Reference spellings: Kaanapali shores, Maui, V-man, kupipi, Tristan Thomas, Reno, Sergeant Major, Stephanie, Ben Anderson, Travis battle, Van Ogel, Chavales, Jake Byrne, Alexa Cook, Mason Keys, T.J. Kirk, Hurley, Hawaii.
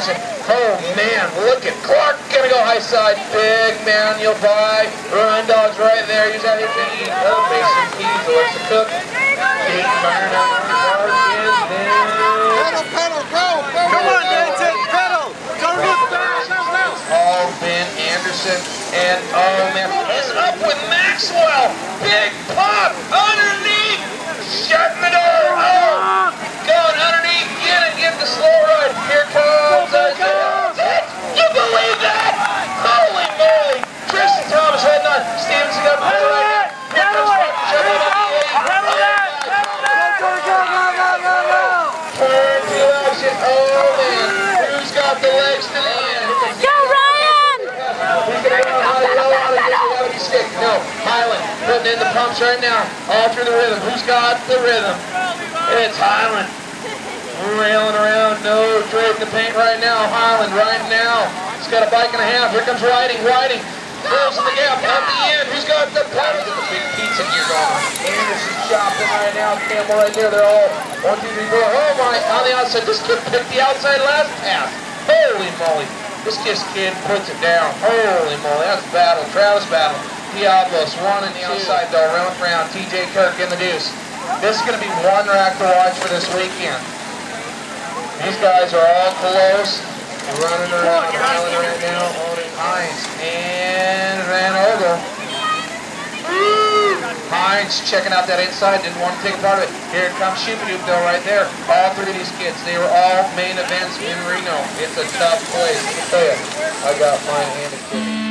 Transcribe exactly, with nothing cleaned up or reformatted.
person. Oh man, look at Clark gonna go high side. Big man, you'll buy. Run Dog's right there. He's out here thinking, oh, Mason Keys, Alexa Cook. Jake Byrne out on the guard is there. Pedal, pedal, go! go Come on, Danton, pedal! Don't look back! All Ben Anderson and oh man, is up with Maxwell. Big pop underneath, shutting the door. Oh, going underneath, get it, get the slow run. Here comes Isaiah. You believe that? Holy moly! Tristan Thomas heading on. Stevenson up to the right. Here comes Frank. Shutting it up. Handle that! Handle that! Go, go, go, go, go, go! Turn the option. Oh man, who's got the legs to the end? No, Hyland putting in the pumps right now, all through the rhythm. Who's got the rhythm? It's Hyland. Railing around, no trade in the paint right now. Hyland right now. He's got a bike and a half. Here comes Riding, Riding. Close in the gap, at the end. Who's got the paddle? The big pizza gear going. Anderson shopping right now. Campbell right there. They're all one, two, three, four. Oh my, on the outside. This kid picked the outside last pass. Holy moly. This kid puts it down. Holy moly, that's battle. Travis battle. Diablo, Swan on the outside though, round for round. T J Kirk in the deuce. This is going to be one rack to watch for this weekend. These guys are all close, running around, running right now, holding Hines and Van Ogel. Hines checking out that inside, didn't want to take a part of it. Here comes Shoopadoop though, right there. All three of these kids, they were all main events in Reno. It's a tough place. I got mine handed to me.